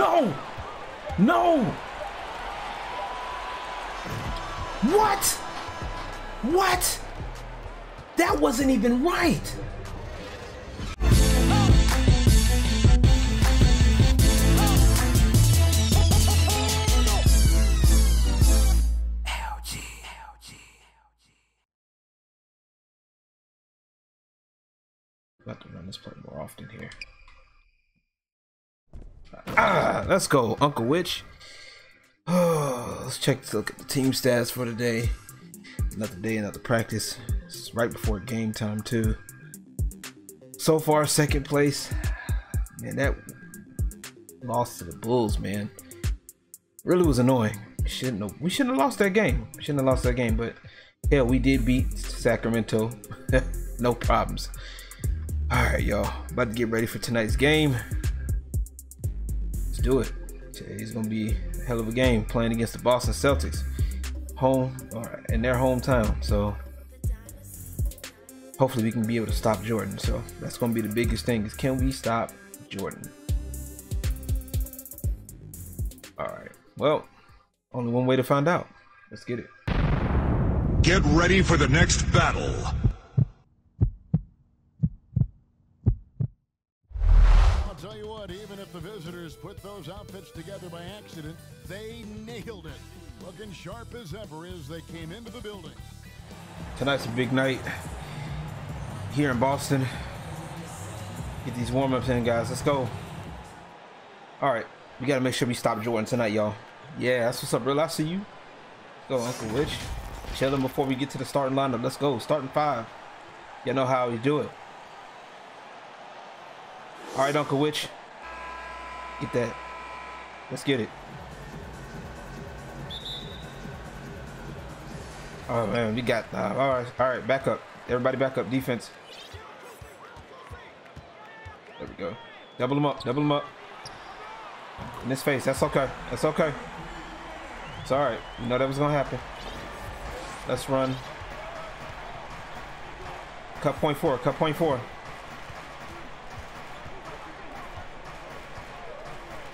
No! No! What? What? That wasn't even right! I'll have to run this play more often here. Ah, let's go, Uncle Witch. Oh, let's look at the team stats for today. Another day, another practice. It's right before game time too. So far, second place. Man, that loss to the Bulls, man, really was annoying. We shouldn't have lost that game. We shouldn't have lost that game, but hell, we did beat Sacramento. No problems. All right, y'all, about to get ready for tonight's game. Let's do it. It's gonna be a hell of a game, playing against the Boston Celtics in their hometown. So hopefully we can be able to stop Jordan. So that's gonna be the biggest thing, is can we stop Jordan? All right, well, only one way to find out. Let's get it. Get ready for the next battle. Even if the visitors put those outfits together by accident, they nailed it. Looking sharp as ever as they came into the building. Tonight's a big night here in Boston. Get these warm-ups in, guys. Let's go. All right, we got to make sure we stop Jordan tonight, y'all. Yeah, that's what's up, real. I see you. Let's go, Uncle Witch. Chill him before we get to the starting lineup. Let's go. Starting five. Y'all know how we do it. All right, Uncle Witch. Get that. Let's get it. Oh man, we got all right, back up. Everybody back up. Defense. There we go. Double them up. Double them up. In his face. That's okay. That's okay. It's all right. You know that was gonna happen. Let's run. Cut point four. Cut point four.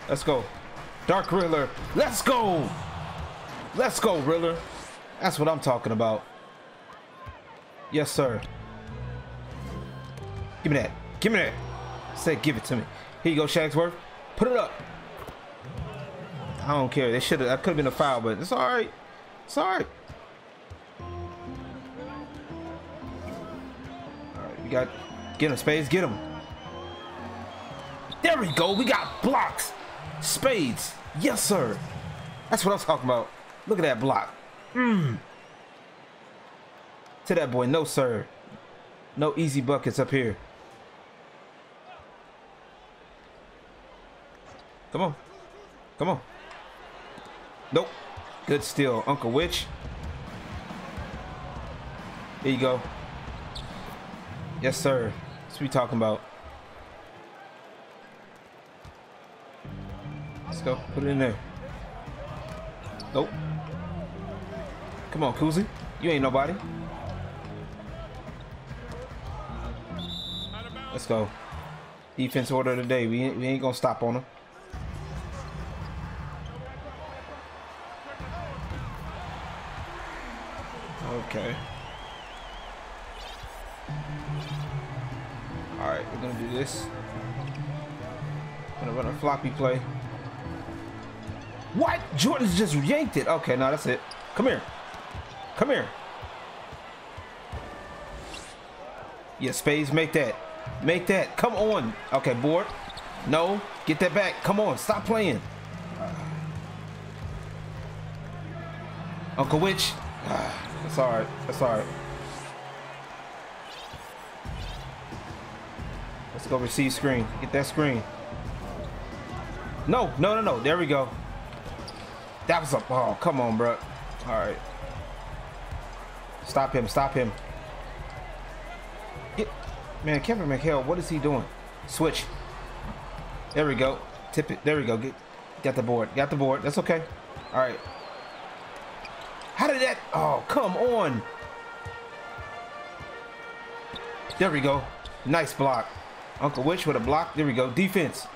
Let's go. Dark Riller. Let's go. Let's go, Riller. That's what I'm talking about. Yes, sir. Give me that. Give me that. I said give it to me. Here you go, Shagsworth. Put it up. I don't care. They should have. That could have been a foul, but it's all right. It's all right. All right. We got. Get him, Spades. Get him. There we go. We got blocks. Spades, yes sir, that's what I'm talking about. Look at that block. To that boy. No sir, no easy buckets up here. Come on, come on. Nope. Good steal, Uncle Witch. There you go. Yes sir, that's what we talking about. Let's go. Put it in there. Nope. Come on, Cousy. You ain't nobody. Let's go. Defense order of the day. We ain't gonna stop on him. Okay. All right, we're gonna do this. Gonna run a floppy play. What? Jordan's just yanked it. Okay, no, that's it. Come here. Come here. Yeah, Spades, make that. Make that. Come on. Okay, board. No. Get that back. Come on. Stop playing. Uncle Witch. That's all right. That's all right. Let's go receive screen. Get that screen. No, no, no, no. There we go. That was a ball. Oh, come on, bro. All right. Stop him. Stop him. Get, man, Kevin McHale, what is he doing? Switch. There we go. Tip it. There we go. Got the board. Got the board. That's okay. All right. How did that? Oh, come on. There we go. Nice block. Uncle Witch with a block. There we go. Defense.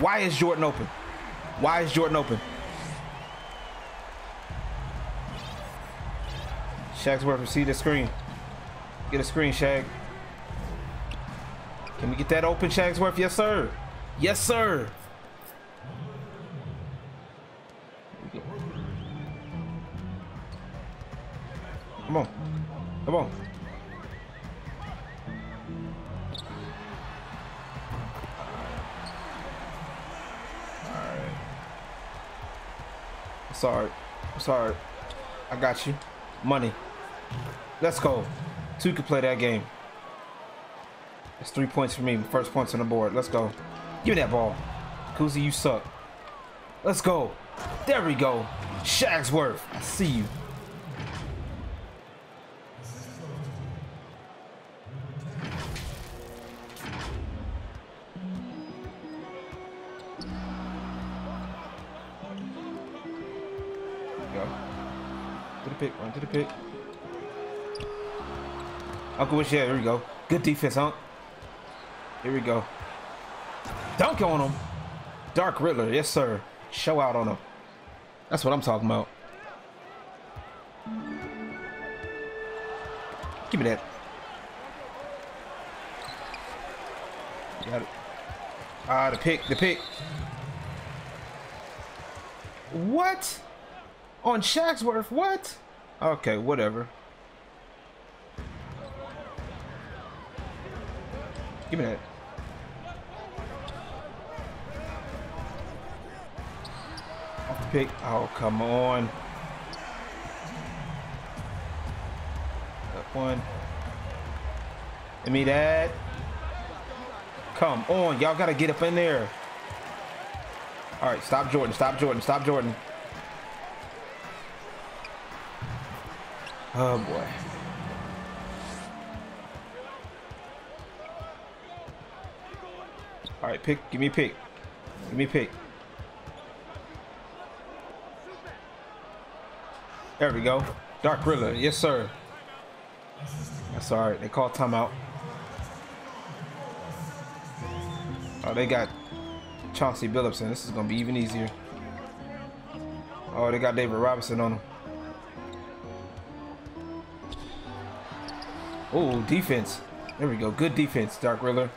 Why is Jordan open? Why is Jordan open? Shaq's working. See the screen. Get a screen, Shaq. Can we get that open, Shagsworth? Yes, sir. Yes, sir. Come on. Come on. All right. I'm sorry. I'm sorry. I got you. Money. Let's go. Two could play that game. It's 3 points for me. First points on the board. Let's go. Give me that ball. Cousy, you suck. Let's go. There we go. Shagsworth, I see you. Go. To the pick. Run to the pick. Uncle Wish, yeah, here we go. Good defense, huh? Here we go. Dunk on him. Dark Riddler. Yes, sir. Show out on him. That's what I'm talking about. Give me that. Got it. Ah, the pick. The pick. What? On Shagsworth? What? Okay, whatever. Give me that. Off the pick. Oh, come on. That one. Give me that. Come on. Y'all got to get up in there. All right. Stop Jordan. Stop Jordan. Stop Jordan. Oh, boy. All right, pick. Give me a pick. Give me a pick. There we go. Dark Riddler. Yes, sir. That's all right. They call timeout. Oh, they got Chauncey Billups in. This is going to be even easier. Oh, they got David Robinson on him. Oh, defense. There we go. Good defense, Dark Riddler.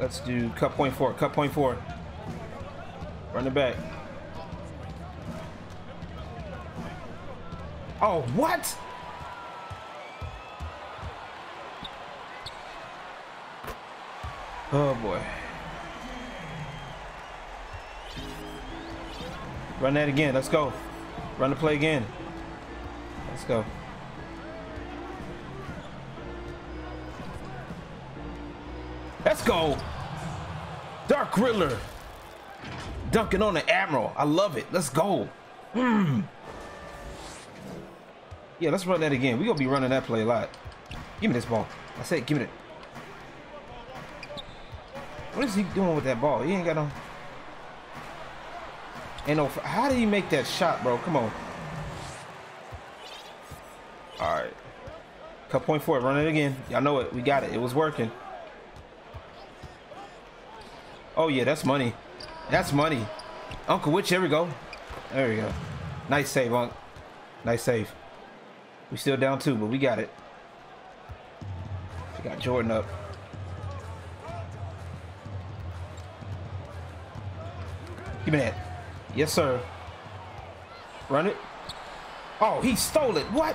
Let's do cut point four, cut point four. Run it back. Oh, what? Oh, boy. Run that again. Let's go. Run the play again. Let's go. Let's go. Dark Riddler dunking on the Admiral. I love it. Let's go. Yeah, let's run that again. We're going to be running that play a lot. Give me this ball. I said give me it. What is he doing with that ball? He ain't got no... Ain't no... How did he make that shot, bro? Come on. All right. Cut point four. Run it again. Y'all know it. We got it. It was working. Oh, yeah, that's money. That's money. Uncle Witch, there we go. There we go. Nice save, Unc. Nice save. We still down two, but we got it. We got Jordan up. Give me that. Yes, sir. Run it. Oh, he stole it. What?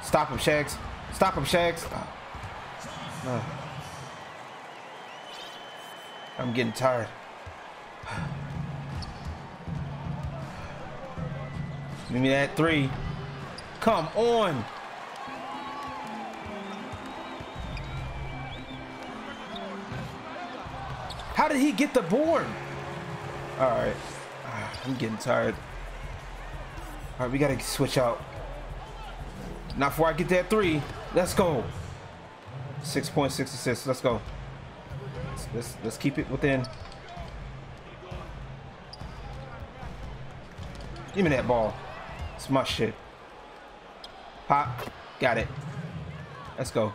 Stop him, Shags. Stop him, Shags. I'm getting tired. Give me that three. Come on. How did he get the board? All right. I'm getting tired. All right, we got to switch out. Not before I get that three. Let's go. 6.6 assists. Let's go. Let's keep it within. Give me that ball. It's my shit. Pop. Got it. Let's go.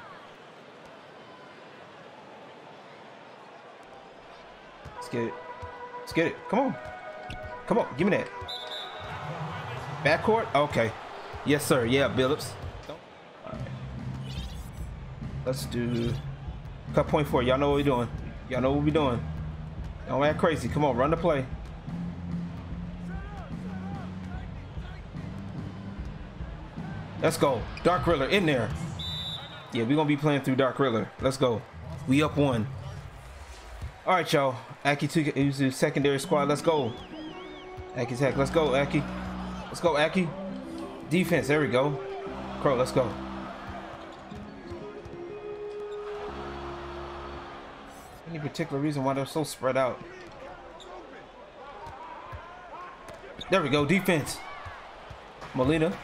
Let's get it. Let's get it. Come on. Come on. Give me that. Backcourt? Okay. Yes, sir. Yeah, Billups. All right. Let's do cut point four. Y'all know what we're doing. Y'all know what we're doing. Don't act crazy. Come on. Run the play. Let's go. Dark Riller in there. Yeah, we're going to be playing through Dark Riller. Let's go. We up one. All right, y'all. Aki Tuka, secondary squad. Let's go. Aki Tech. Let's go, Aki. Let's go, Aki. Defense. There we go. Crow, let's go. Any particular reason why they're so spread out? There we go. Defense. Molina.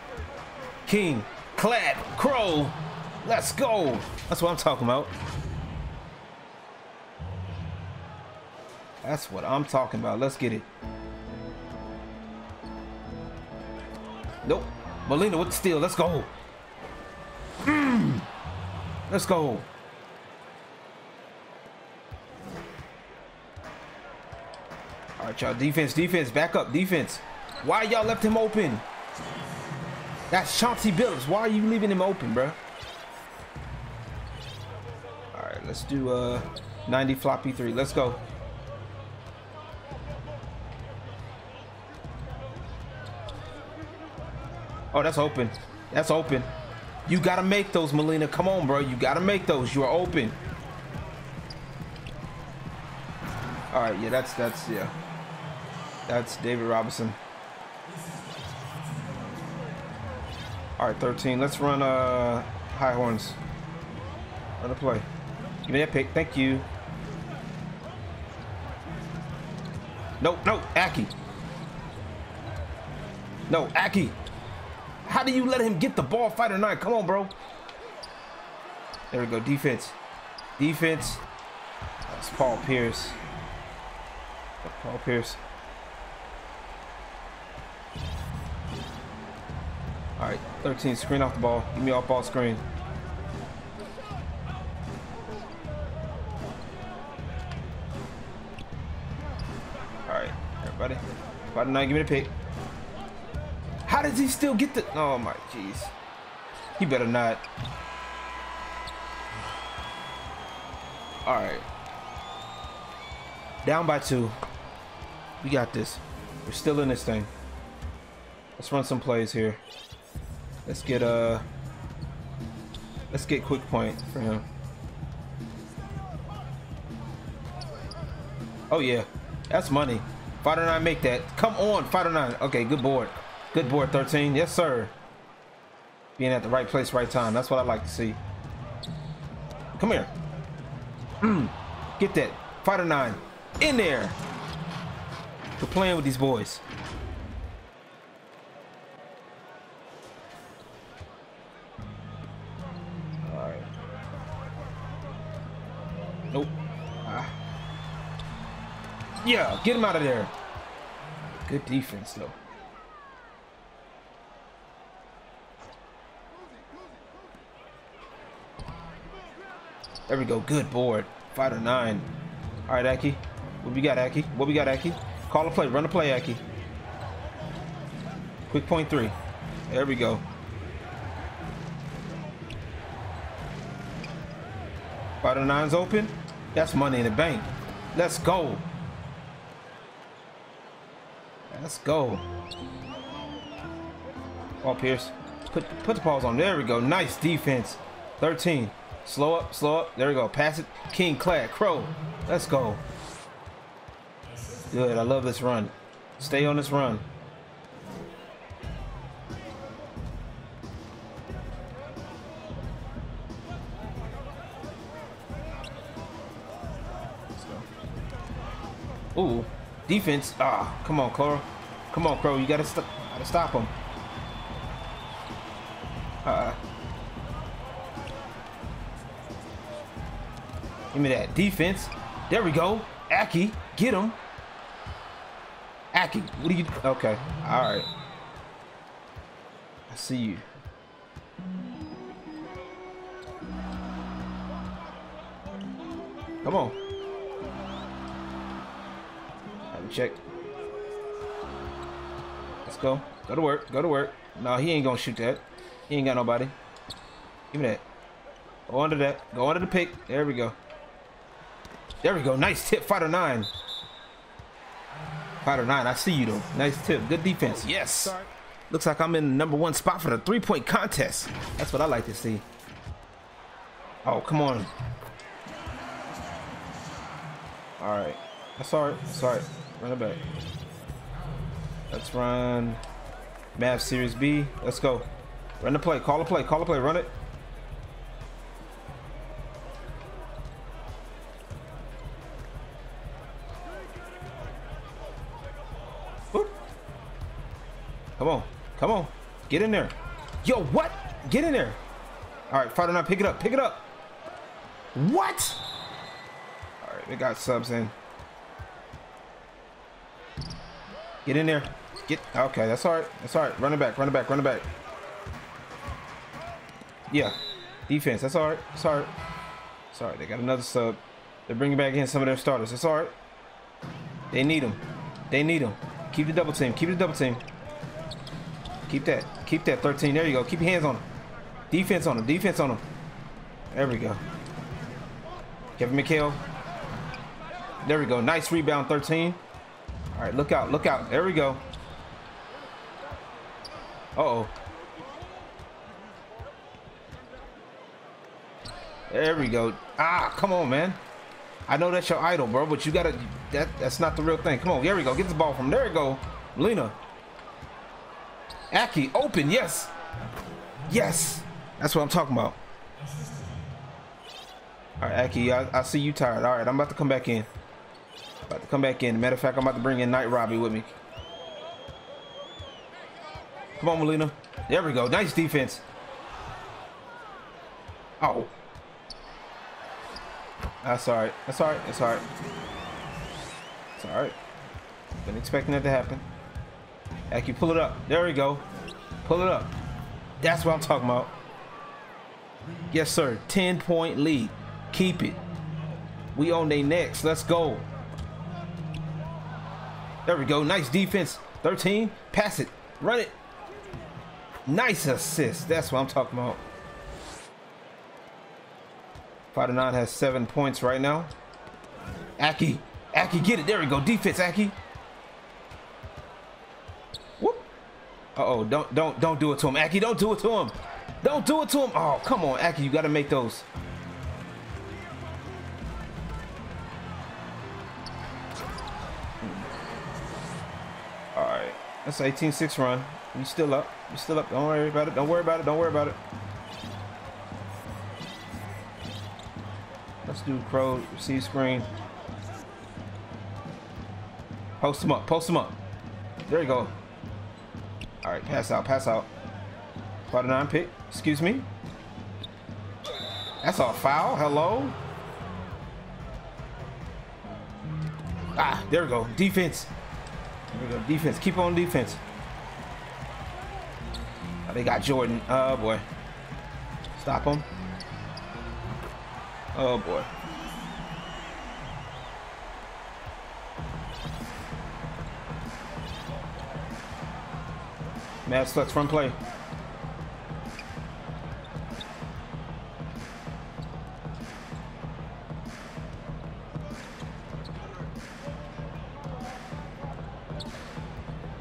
King. Clad. Crow. Let's go. That's what I'm talking about. That's what I'm talking about. Let's get it. Nope. Molina with the steal. Let's go. Let's go. All right, y'all. Defense, defense. Back up. Defense. Why y'all left him open? That's Chauncey Billups. Why are you leaving him open, bro? All right. Let's do 90 floppy three. Let's go. Oh, that's open. That's open. You got to make those, Molina. Come on, bro. You got to make those. You are open. All right. Yeah, yeah. That's David Robinson. All right, 13. Let's run high horns. Run the play. Give me that pick. Thank you. Nope, no, Aki. No, Aki. How do you let him get the ball, fight or not? Come on, bro. There we go. Defense. Defense. That's Paul Pierce. Paul Pierce. All right. 13. Screen off the ball. Give me off ball screen. All right. Everybody. Bottom nine. Give me the pick. How does he still get the... Oh, my jeez. He better not. All right. Down by 2. We got this. We're still in this thing. Let's run some plays here. Let's get quick point for him. Oh, yeah. That's money. 5-9 make that. Come on, 5-9. Okay, good board. Good board, 13. Yes, sir. Being at the right place, right time. That's what I like to see. Come here. Get that. 5-9. In there. We're playing with these boys. All right. Nope. Yeah, get him out of there. Good defense, though. There we go. Good board. 5-9. All right, Aki. What we got, Aki? What we got, Aki? Call a play. Run a play, Aki. Quick point 3. There we go. 5-9's open. That's money in the bank. Let's go. Let's go. Paul Pierce. Put the balls on. There we go. Nice defense. 13. Slow up, slow up. There we go. Pass it. King, Clad, Crow. Let's go. Good. I love this run. Stay on this run. Ooh. Defense. Ah, come on, Crow. Come on, Crow. You got to stop him. Give me that defense. There we go. Aki, get him. Aki, what do you? Okay, all right. I see you. Come on. check. Let's go. Go to work. Go to work. No, he ain't gonna shoot that. He ain't got nobody. Give me that. Go under that. Go under the pick. There we go. There we go. Nice tip, Fighter 9. Fighter 9, I see you though. Nice tip. Good defense. Yes. Looks like I'm in the #1 spot for the three-point contest. That's what I like to see. Oh, come on. All right. I saw it. I saw it. Run it back. Let's run Mavs Series B. Let's go. Run the play. Call a play. Call a play. Run it. Oop. Come on. Come on. Get in there. Yo, what? Get in there. All right, Fighter 9, pick it up. Pick it up. What? All right, we got subs in. Get in there. Get. Okay, that's all right. That's all right. Run it back. Run it back. Run it back. Yeah, defense. That's all right. That's all right. That's all right. They got another sub. They're bringing back in some of their starters. That's all right. They need them. They need them. Keep the double team. Keep the double team. Keep that. Keep that 13. There you go. Keep your hands on them. Defense on them. Defense on them. There we go. Kevin McHale. There we go. Nice rebound, 13. All right, look out. Look out. There we go. Uh-oh. There we go. Ah, come on, man. I know that's your idol, bro, but you gotta, that's not the real thing. Come on, there we go. Get the ball from there we go. Lena. Aki, open, yes. Yes. That's what I'm talking about. All right, Aki, I see you tired. All right, I'm about to come back in. About to come back in. Matter of fact, I'm about to bring in Knight Robbie with me. Come on, Molina. There we go. Nice defense. Oh. That's all right. That's all right. That's all right. It's all right. Been expecting that to happen. Aki, pull it up. There we go. Pull it up. That's what I'm talking about. Yes, sir. 10-point lead. Keep it. We on they next. Let's go. There we go. Nice defense. 13. Pass it. Run it. Nice assist. That's what I'm talking about. 5-9 has 7 points right now. Aki. Aki, get it. There we go. Defense, Aki. Uh-oh, don't do it to him. Aki, don't do it to him. Don't do it to him. Oh, come on, Aki, you got to make those. All right, that's an 18-6 run. You still up. You still up. Don't worry about it. Don't worry about it. Don't worry about it. Let's do Crow, receive screen. Post him up. Post him up. There you go. All right, pass out, pass out. 5-9 pick, excuse me. That's a foul, hello? Ah, there we go, defense. There we go, defense, keep on defense. Oh, they got Jordan, oh boy. Stop him. Oh boy. Mavs flex, run play.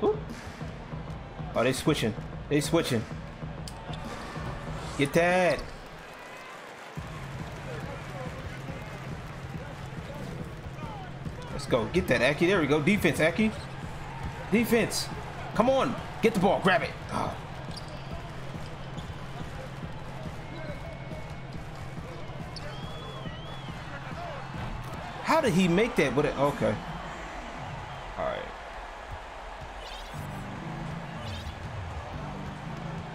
Ooh. Oh, they switching. They switching. Get that. Let's go. Get that, Aki. There we go. Defense, Aki. Defense. Come on. Get the ball, grab it. Oh. How did he make that with it? Okay. All right.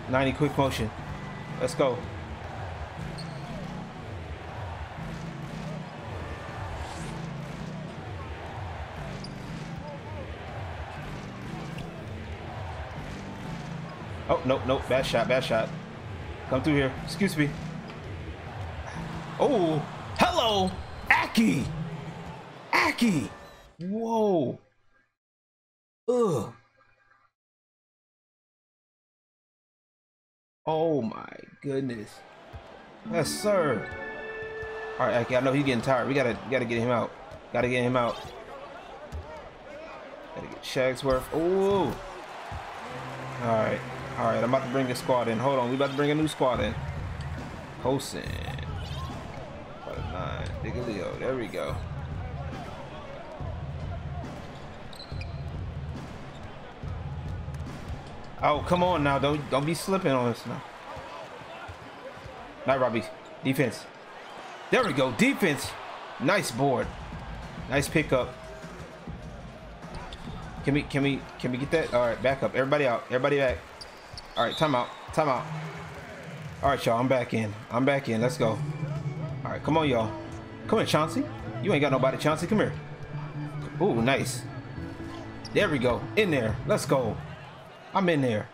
90 quick motion. Let's go. Oh, nope, nope. Bad shot, bad shot. Come through here. Excuse me. Oh, hello, Aki. Aki. Whoa. Ugh. Oh my goodness. Yes, sir. All right, Aki, I know he's getting tired. We gotta get him out. Gotta get him out. Gotta get Shagsworth. Ooh. All right. All right, I'm about to bring a squad in. Hold on, we about to bring a new squad in. Hosen. 9, Digglio. There we go. Oh, come on now. Don't be slipping on us now. Not Robbie. Defense. There we go. Defense. Nice board. Nice pickup. Can we get that? All right, back up. Everybody out. Everybody back. All right, timeout. Timeout. All right, y'all. I'm back in. I'm back in. Let's go. All right, come on, y'all. Come on, Chauncey. You ain't got nobody, Chauncey. Come here. Ooh, nice. There we go. In there. Let's go. I'm in there.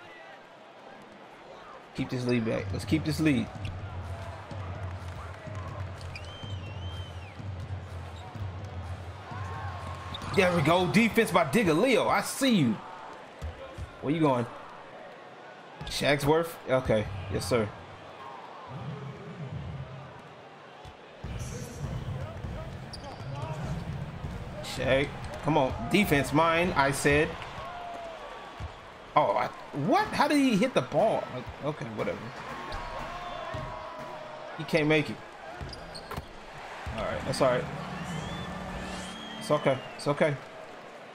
Keep this lead back. Let's keep this lead. There we go. Defense by Digglio. I see you. Where you going? Shagsworth? Okay. Yes, sir. Shag. Come on. Defense mine, I said. Oh, what? How did he hit the ball? Okay, whatever. He can't make it. All right, that's all right. It's okay. It's okay.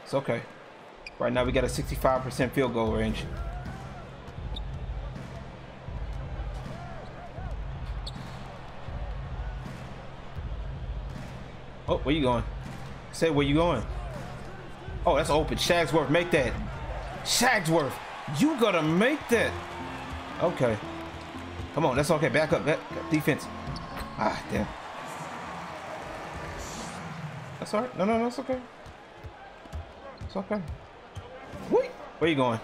It's okay. Right now, we got a 65% field goal range. Oh, where you going? Say, where you going? Oh, that's open. Shagsworth, make that. Shagsworth, you gotta make that. Okay, come on, that's okay. Back up, back up. Defense. Ah, damn. That's all right. No, no, no, it's okay. It's okay. Wait, where you going?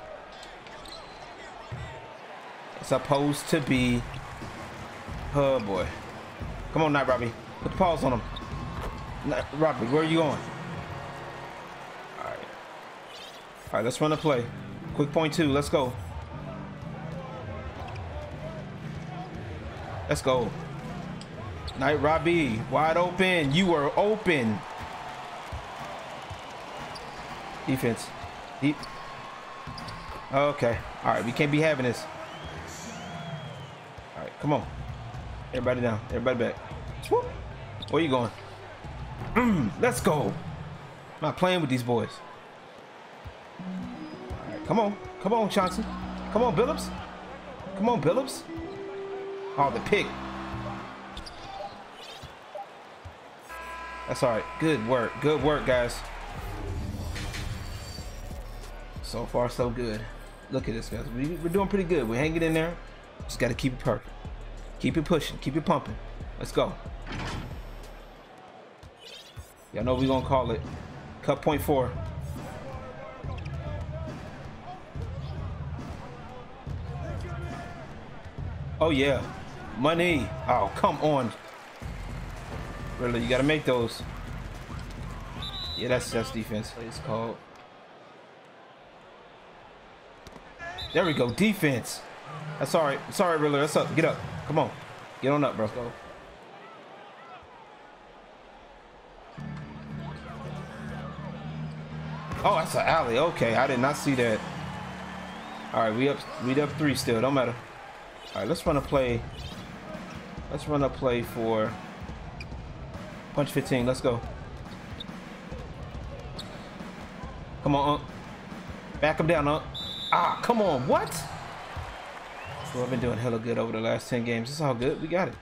It's supposed to be. Oh boy, come on, Night Robbie. Put the paws on him. Night Robbie, where are you going? All right, let's run a play. Quick point two, let's go. Let's go. Night Robbie, wide open. You are open. Defense. Deep. Okay, all right, we can't be having this. All right, come on. Everybody down, everybody back. Whoop. Where you going? Let's go. I'm not playing with these boys. Come on, come on, Chauncey. Come on, Billups. Come on, Billups. Oh, the pick. That's all right. Good work, guys. So far, so good. Look at this, guys. We're doing pretty good. We're hanging in there. Just got to keep it perfect. Keep it pushing. Keep it pumping. Let's go. Y'all know we're gonna call it. Cut point four. Oh yeah, money. Oh, come on. Really, you gotta make those. Yeah, that's defense. It's called. There we go, defense. That's all right. Sorry, really. That's up. Get up. Come on. Get on up, bro. Go. Oh, that's an alley. Okay, I did not see that. All right, we up three still. Don't matter. All right, let's run a play. Let's run a play for punch 15. Let's go. Come on, Unc. Back him down, Unc. Ah, come on. What? Well, I've been doing hella good over the last 10 games. It's all good. We got it.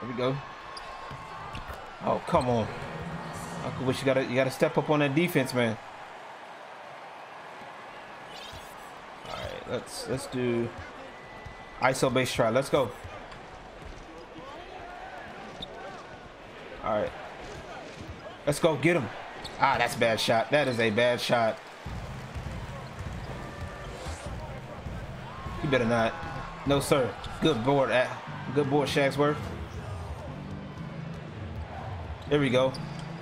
There we go. Oh, come on. I wish you gotta step up on that defense, man. All right, let's do ISO base try. Let's go. All right, let's go get him. Ah, that's a bad shot. That is a bad shot. You better not. No, sir. Good board. Good boy, Shagsworth. There we go.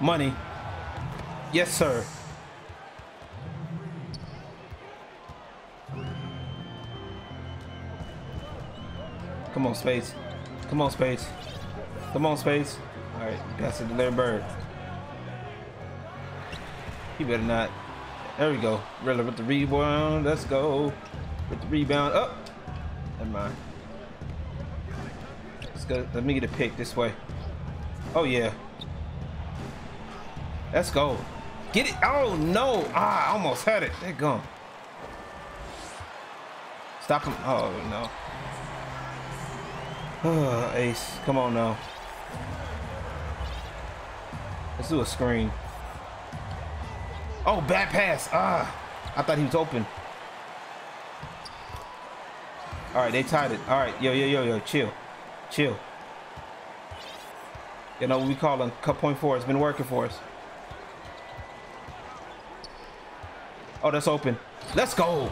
Money. Yes, sir. Come on, Space. Come on, Space. Come on, Space. All right, pass it to Larry Bird. You better not. There we go. Rilla with the rebound. Let's go. With the rebound. Up. Oh, never mind. Let's go. Let me get a pick this way. Oh, yeah. Let's go. Get it. Oh, no. Ah, I almost had it. They're gone. Stop him. Oh, no. Oh, Ace. Come on now. Let's do a screen. Oh, bad pass. Ah, I thought he was open. All right, they tied it. All right, yo, chill. Chill. You know what we call a cut point four. It's been working for us. Oh, that's open. Let's go.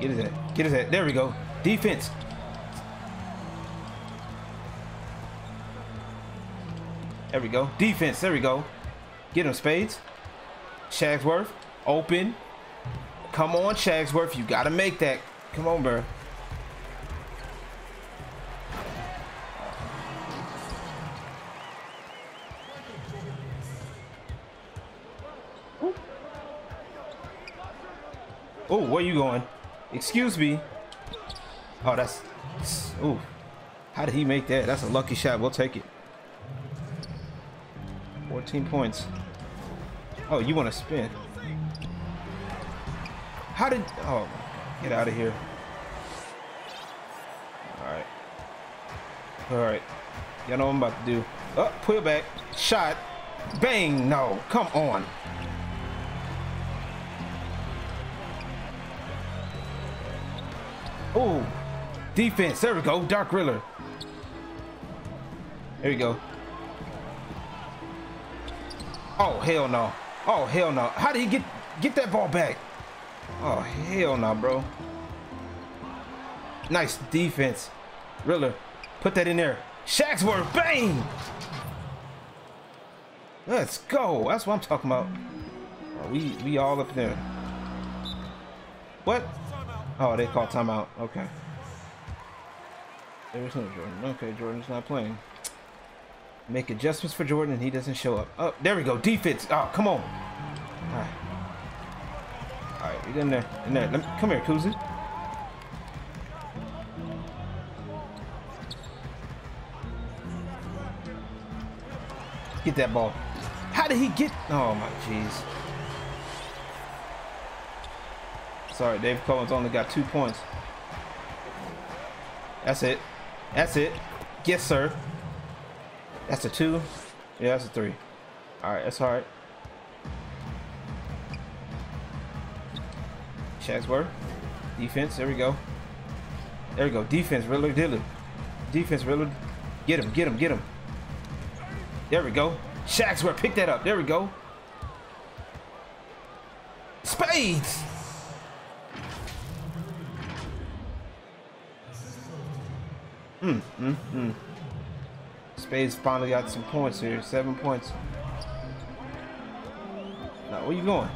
Get his head. Get his head. There we go. Defense. There we go. Defense. There we go. Get him, Spades. Shagsworth. Open. Come on, Shagsworth. You got to make that. Come on, bro. Oh, where you going? Excuse me. Oh, that's... Ooh. How did he make that? That's a lucky shot. We'll take it. 14 points. Oh, you want to spin. How did... Oh, get out of here. All right. All right. Y'all know what I'm about to do. Oh, pull back. Shot. Bang. No. Come on. Oh, defense. There we go. Dark Riller. There you go. Oh, hell no. Oh, hell no. How did he get that ball back? Oh, hell no, bro. Nice defense. Riller, put that in there. Shagsworth, bang! Let's go. That's what I'm talking about. Oh, we all up there. What? Oh, they call timeout. Okay. There was no Jordan. Okay, Jordan's not playing. Make adjustments for Jordan, and he doesn't show up. Oh, there we go. Defense. Oh, come on. All right. All right, get in there. In there. Let me, come here, Cousy. Get that ball. How did he get? Oh, my jeez. Sorry, Dave Cohen's only got 2 points. That's it. That's it. Yes, sir. That's a 2. Yeah, that's a 3. All right, that's all right. Shagsworth. Defense. There we go. There we go. Defense. Riller Diller. Defense. Riller. Get him. Get him. Get him. There we go. Shagsworth. Pick that up. There we go. Spades. Spades finally got some points here. 7 points. Now, where you going?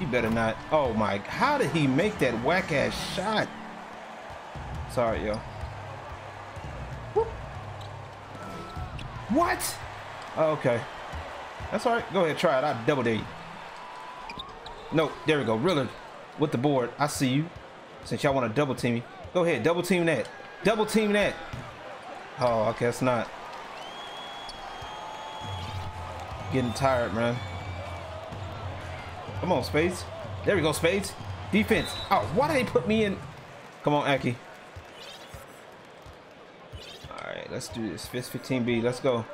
You better not. Oh, my. How did he make that whack-ass shot? Sorry, yo. Whoop. What? Oh, okay. That's all right. Go ahead. Try it. I'll double dare you. No, there we go. Riller with the board. I see you. Since y'all want to double team me, go ahead. Double team that. Double team that. Oh, okay, that's not. Getting tired, man. Come on, Spades. There we go, Spades. Defense. Oh, why did they put me in? Come on, Aki. All right, let's do this. 15B. Let's go.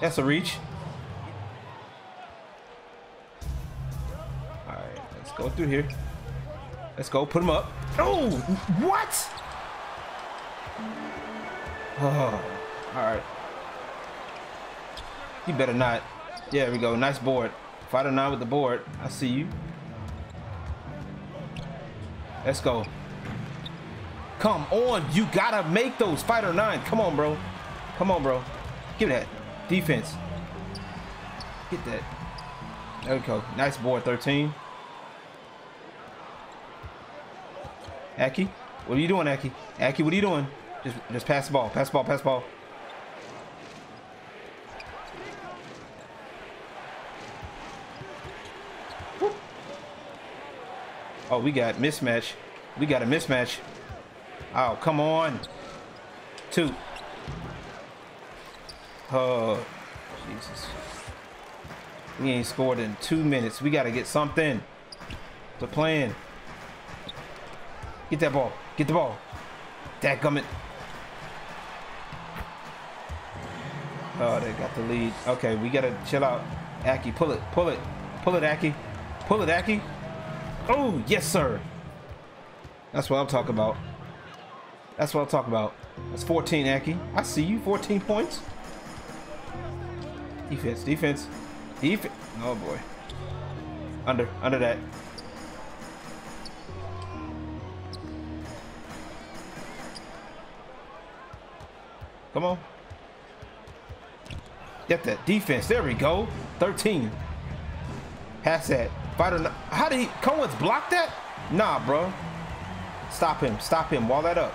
That's a reach. All right, let's go through here. Let's go, put him up. Oh, what? Oh, all right. You better not. Yeah, there we go. Nice board. 5-9 with the board. I see you. Let's go. Come on, you gotta make those 5-9. Come on, bro. Come on, bro. Give that defense. Get that. There we go. Nice board. 13. Aki, what are you doing, Aki? Aki, what are you doing? Just pass the ball. Pass the ball. Pass the ball. Whoop. Oh, we got mismatch. We got a mismatch. Oh, come on. 2. Oh, Jesus. We ain't scored in 2 minutes. We got to get something to plan. Get that ball. Get the ball. Dadgummit. Oh, they got the lead. Okay, we got to chill out. Aki, pull it. Pull it. Pull it, Aki. Pull it, Aki. Oh, yes, sir. That's what I'm talking about. That's what I'm talking about. That's 14, Aki. I see you. 14 points. Defense, defense, defense. Oh boy. Under, under that. Come on. Get that defense. There we go. 13. Pass that. Fighter. How did he? Cohen's block that? Nah, bro. Stop him. Stop him. Wall that up.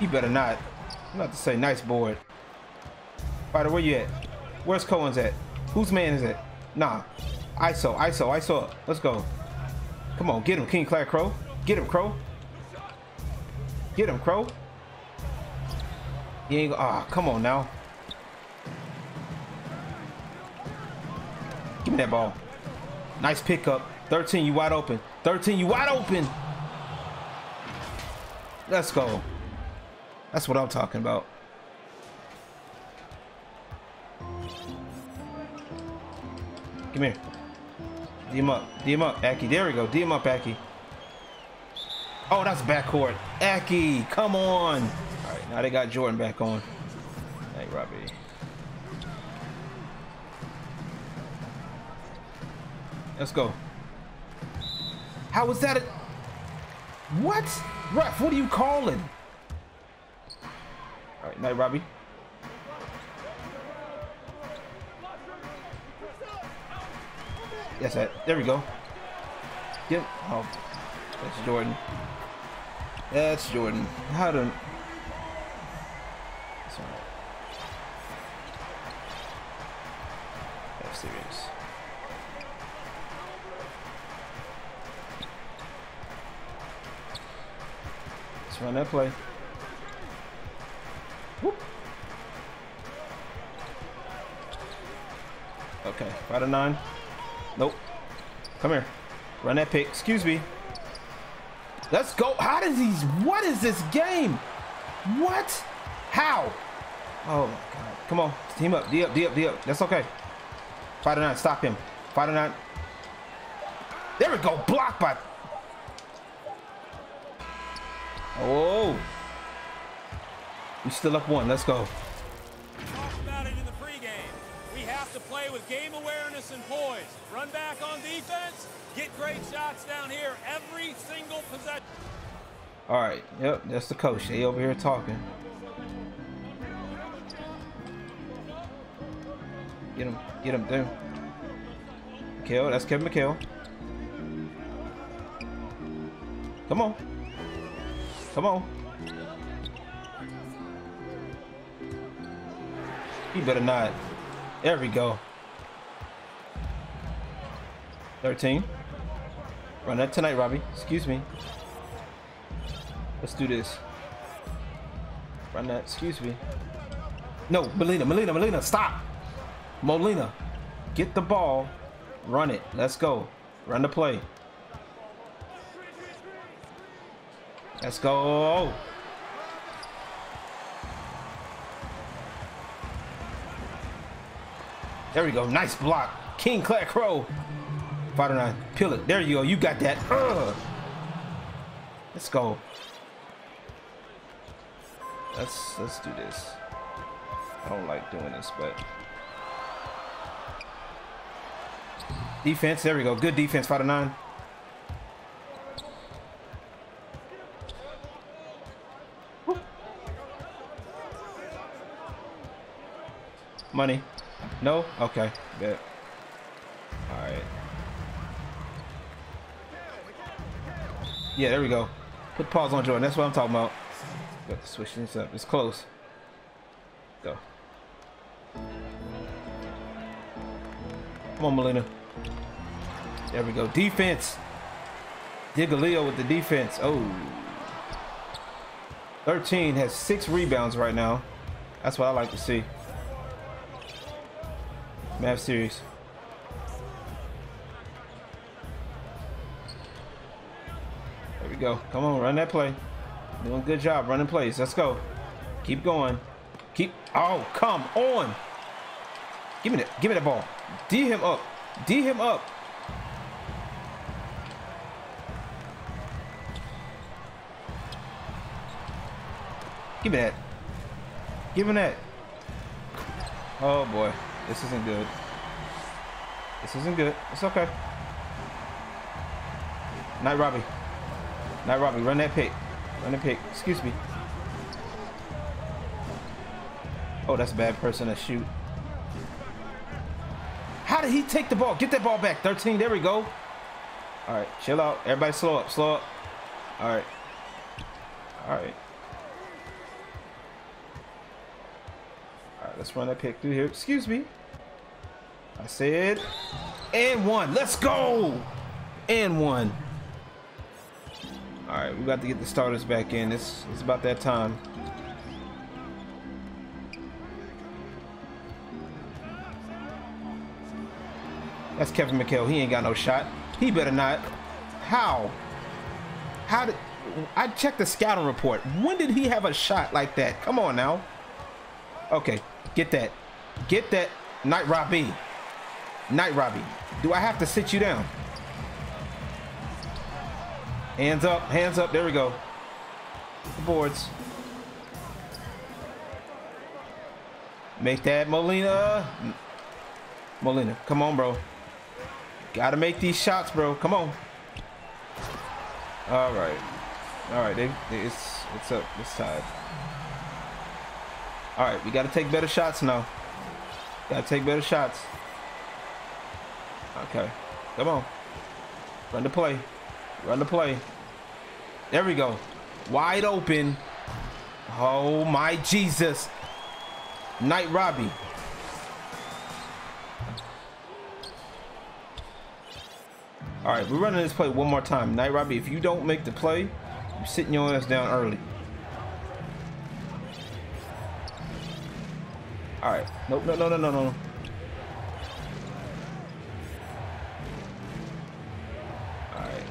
You better not. I'm about to say nice board. Fighter, where you at? Where's Cohen's at? Whose man is it? Nah. ISO, ISO, ISO up. Let's go. Come on, get him, King Claire Crow. Get him, Crow. Get him, Crow. You ain't go. Ah, come on now. Give me that ball. Nice pickup. 13, you wide open. 13, you wide open. Let's go. That's what I'm talking about. Come here. D him up. D him up, Aki. There we go. D him up, Aki. Oh, that's backcourt. Aki, come on. All right, now they got Jordan back on. Hey, Robbie. Let's go. How was that? What? Ref, what are you calling? All right, night, Robbie. Yes, there we go. Yep. Oh, that's Jordan. That's Jordan. How do? That's all right. That's serious. Let's run that play. Whoop. Okay, 5-9. Nope. Come here. Run that pick. Excuse me. Let's go. How does he? What is this game? What? How? Oh, my God. Come on. Team up. D up. D up. D up. That's okay. 5-9. Stop him. 5-9. There we go. Blocked by. Oh. We still up 1. Let's go. With game awareness and poise, run back on defense, get great shots down here every single possession. All right, yep, that's the coach. They over here talking. Get him, dude. McHale, that's Kevin McHale. Come on, come on. You better not. There we go. 13. Run that tonight, Robbie. Excuse me. Let's do this. Run that. Excuse me. No, Molina, Molina, Molina. Stop. Molina. Get the ball. Run it. Let's go. Run the play. Let's go. There we go. Nice block. King Claire Crow. 5-9. Peel it. There you go. You got that. Let's go. Let's do this. I don't like doing this, but defense. There we go. Good defense. 5-9. Money. No? Okay. Bet. All right. Yeah, there we go. Put pause on Jordan. That's what I'm talking about. Got to switch this up. It's close. Go. Come on, Molina. There we go. Defense. Diggaleo with the defense. Oh. 13 has 6 rebounds right now. That's what I like to see. Mavs series. There we go. Come on, run that play. Doing a good job running plays. Let's go. Keep going. Keep. Oh, come on. Give me that. Give me that ball. D him up. D him up. Give me that. Give him that. Oh boy. This isn't good. This isn't good. It's okay. Night Robbie. Night Robbie. Run that pick. Run the pick. Excuse me. Oh, that's a bad person to shoot. How did he take the ball? Get that ball back. 13. There we go. All right. Chill out. Everybody slow up. Slow up. All right. All right. Let's run that pick through here. Excuse me. I said, and one. Let's go. And one. All right, we got to get the starters back in. It's about that time. That's Kevin McHale. He ain't got no shot. He better not. How? How did I check the scouting report? When did he have a shot like that? Come on now. Okay. Get that. Get that. Night Robbie. Night Robbie. Do I have to sit you down? Hands up. Hands up. There we go. The boards. Make that, Molina. Molina. Come on, bro. Gotta make these shots, bro. Come on. All right. All right. It's up. It's tied. All right, we got to take better shots now. Got to take better shots. Okay, come on. Run the play. Run the play. There we go. Wide open. Oh, my Jesus. Night Robbie. All right, we're running this play one more time. Night Robbie, if you don't make the play, you're sitting your ass down early. All right. Nope. No. No. No. No. No. All right.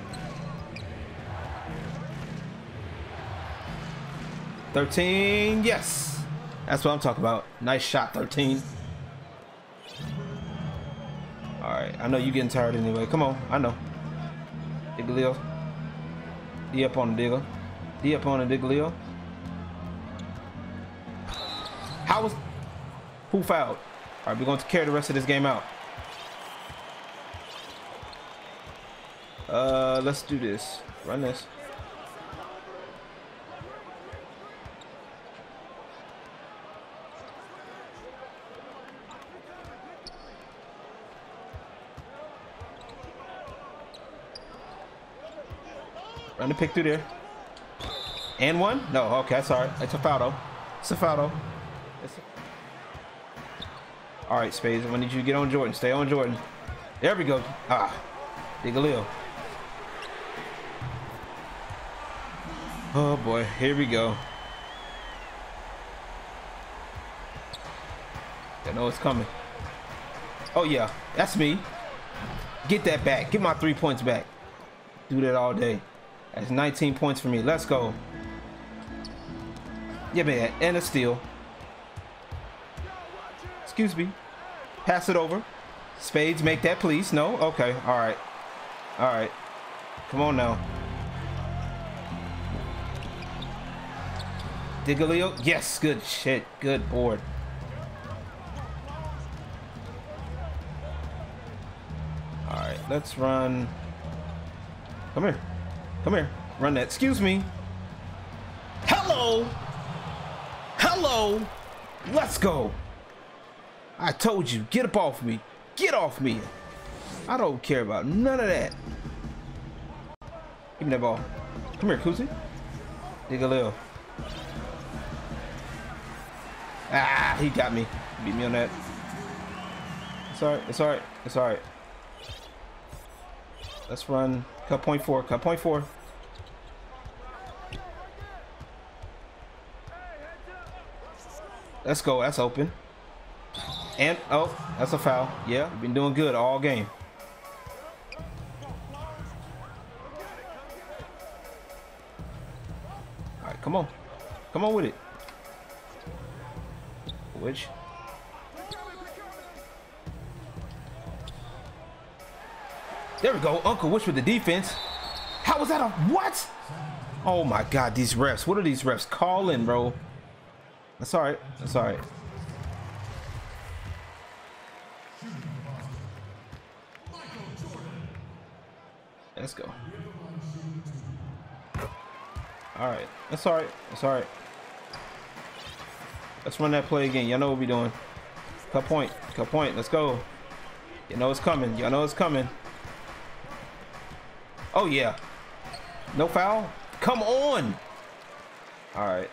13. Yes. That's what I'm talking about. Nice shot, 13. All right. I know you're getting tired anyway. Come on. I know. Diggaleo. D up on the Diggle. D up on the Diggaleo. How was? Who fouled? All right, we're going to carry the rest of this game out. Let's do this. Run this. Run the pick through there. And one? No, okay, that's all right. It's a foul, though. It's a foul, though. All right, Spades, I'm gonna need you to get on Jordan. Stay on Jordan. There we go. Ah, Diggaleo. Oh boy, here we go. I know it's coming. Oh yeah, that's me. Get that back. Get my 3 points back. Do that all day. That's 19 points for me. Let's go. Yeah, man, and a steal. Excuse me. Pass it over. Spades, make that, please. No? Okay. All right. All right. Come on now. Digglio. Yes, good shit. Good board. All right, let's run. Come here. Come here. Run that. Excuse me. Hello. Hello. Let's go. I told you, get up off me. Get off me. I don't care about none of that. Give me that ball. Come here, Cousy. Digglio. Ah, he got me. Beat me on that. It's alright, it's alright, it's alright. Let's run. Cut .4, cut .4. Let's go, that's open. And, oh, that's a foul. Yeah, we've been doing good all game. Alright, come on. Come on with it. Which? There we go, Uncle Witch with the defense. How was that a what? Oh my God, these refs. What are these refs calling, bro? That's all right. That's all right. Let's go. All right. That's all right. That's all right. Let's run that play again. Y'all know what we're doing. Cut point. Cut point. Let's go. You know it's coming. Y'all know it's coming. Oh, yeah. No foul? Come on. All right.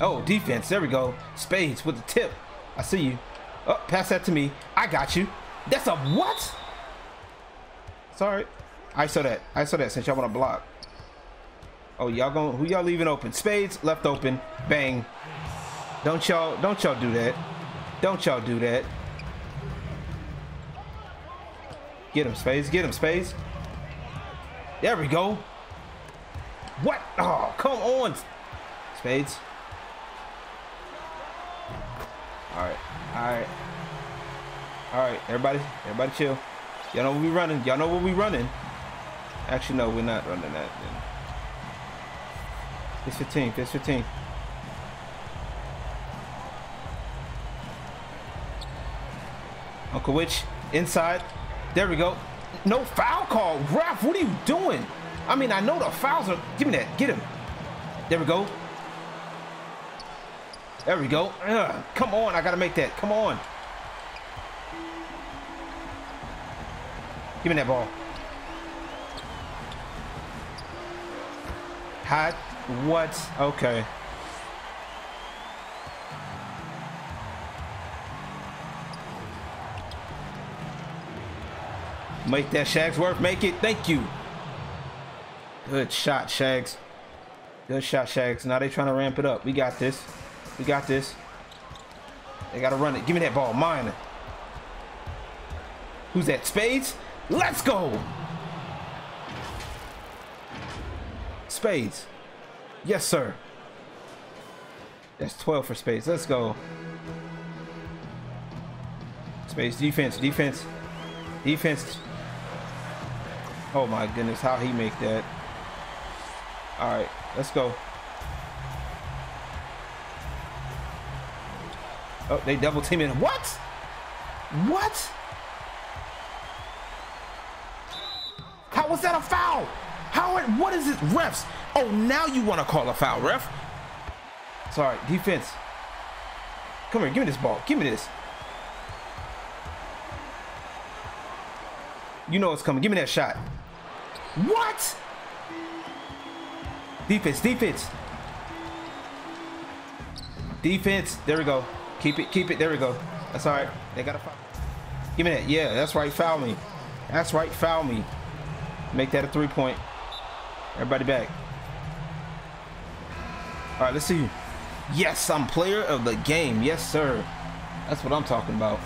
Oh, defense. There we go. Spades with the tip. I see you. Oh, pass that to me. I got you. That's a what? It's all right. I saw that. I saw that since y'all want to block. Oh, y'all going, who y'all leaving open? Spades left open. Bang. Don't y'all do that. Don't y'all do that. Get him, Spades. Get him, Spades. There we go. What? Oh, come on. Spades. All right. All right. All right, everybody. Everybody chill. Y'all know what we running. Y'all know what we running. Actually, no, we're not running that then. It's 15, it's 15. Uncle Witch, inside. There we go. No foul call. Ref, what are you doing? I mean, I know the fouls are... Give me that. Get him. There we go. There we go. Ugh, come on. I got to make that. Come on. Give me that ball. Hot. What? Okay. Make that, Shagsworth. Make it. Thank you. Good shot, Shags. Good shot, Shags. Now they trying to ramp it up. We got this. We got this. They got to run it. Give me that ball. Mine. Who's that? Spades? Let's go. Spades. Yes, sir. That's 12 for Spades. Let's go. Spades defense, defense, defense. Oh my goodness, how he make that. All right, let's go. Oh, they double teaming. What? What? How was that a foul? How? What is it, refs? Oh, now you want to call a foul, ref. Sorry, defense. Come here, give me this ball. Give me this. You know it's coming. Give me that shot. What? Defense, defense. Defense. There we go. Keep it, keep it. There we go. That's all right. They got a foul. Give me that. Yeah, that's right. Foul me. That's right. Foul me. Make that a three-point. Everybody back. All right, let's see. Yes, I'm player of the game. Yes, sir. That's what I'm talking about.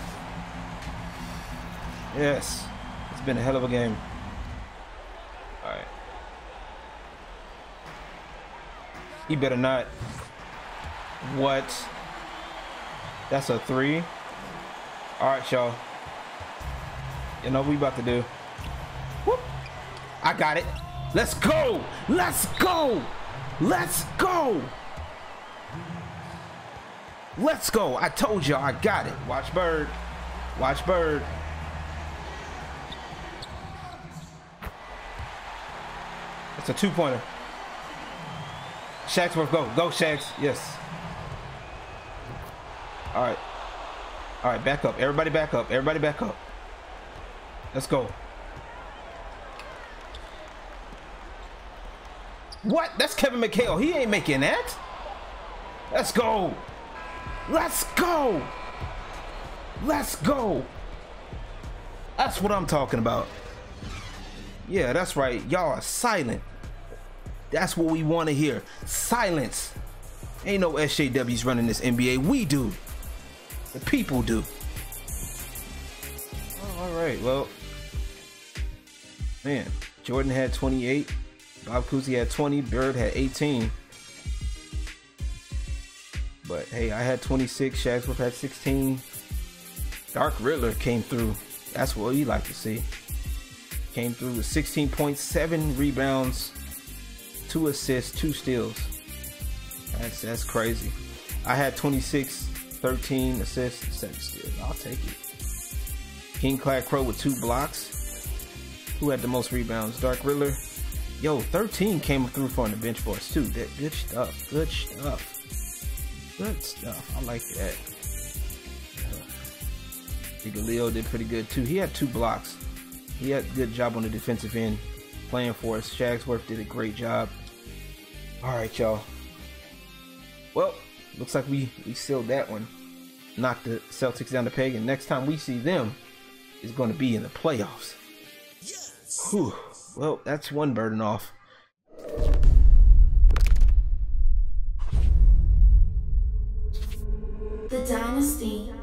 Yes, it's been a hell of a game. All right. He better not. What? That's a three. All right, y'all. You know what we about to do. Whoop. I got it. Let's go! Let's go! Let's go! Let's go! I told y'all I got it. Watch Bird. Watch Bird. It's a two-pointer. Shagsworth, go. Go, Shags. Yes. All right. All right, back up. Everybody back up. Everybody back up. Let's go. What? That's Kevin McHale. He ain't making that. Let's go. Let's go. Let's go. That's what I'm talking about. Yeah, that's right. Y'all are silent. That's what we want to hear. Silence. Ain't no SJWs running this NBA. We do. The people do. Oh, all right. Well, man, Jordan had 28. Bob Cousy had 20, Bird had 18. But hey, I had 26, Shagsworth had 16. Dark Riddler came through. That's what you like to see. Came through with 16.7 rebounds, 2 assists, 2 steals. That's crazy. I had 26, 13 assists, 7 steals. I'll take it. King Clad Crow with 2 blocks. Who had the most rebounds? Dark Riddler. Yo, 13 came through from the bench for us too. That good stuff. Good stuff. Good stuff. I like that. Giglio did pretty good too. He had 2 blocks. He had a good job on the defensive end, playing for us. Shagsworth did a great job. All right, y'all. Well, looks like we sealed that one. Knocked the Celtics down the peg, and next time we see them is going to be in the playoffs. Yes. Whew. Well, that's one burden off. The dynasty.